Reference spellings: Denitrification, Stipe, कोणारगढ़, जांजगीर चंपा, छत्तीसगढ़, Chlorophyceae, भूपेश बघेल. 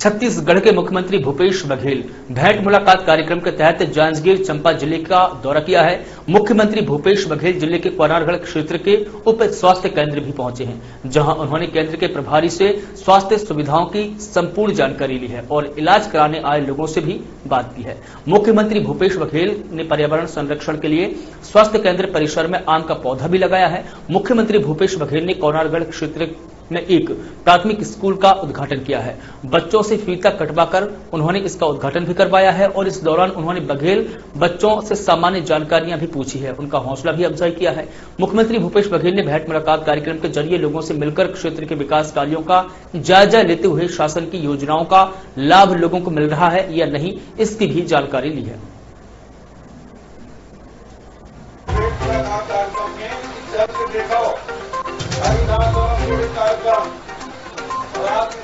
छत्तीसगढ़ के मुख्यमंत्री भूपेश बघेल भेंट मुलाकात कार्यक्रम के तहत जांजगीर चंपा जिले का दौरा किया है। मुख्यमंत्री भूपेश बघेल जिले के कोणारगढ़ क्षेत्र के उप स्वास्थ्य केंद्र भी पहुंचे हैं, जहां उन्होंने केंद्र के प्रभारी से स्वास्थ्य सुविधाओं की संपूर्ण जानकारी ली है और इलाज कराने आए लोगों से भी बात की है। मुख्यमंत्री भूपेश बघेल ने पर्यावरण संरक्षण के लिए स्वास्थ्य केंद्र परिसर में आम का पौधा भी लगाया है। मुख्यमंत्री भूपेश बघेल ने कोणारगढ़ क्षेत्र ने एक प्राथमिक स्कूल का उद्घाटन किया है। बच्चों से फीता कटवाकर उन्होंने इसका उद्घाटन भी करवाया है और इस दौरान उन्होंने बघेल बच्चों से सामान्य जानकारियां भी पूछी है, उनका हौसला भी अफजाई किया है। मुख्यमंत्री भूपेश बघेल ने भेंट मुलाकात कार्यक्रम के जरिए लोगों से मिलकर क्षेत्र के विकास कार्यों का जायजा लेते हुए शासन की योजनाओं का लाभ लोगों को मिल रहा है या नहीं, इसकी भी जानकारी ली है।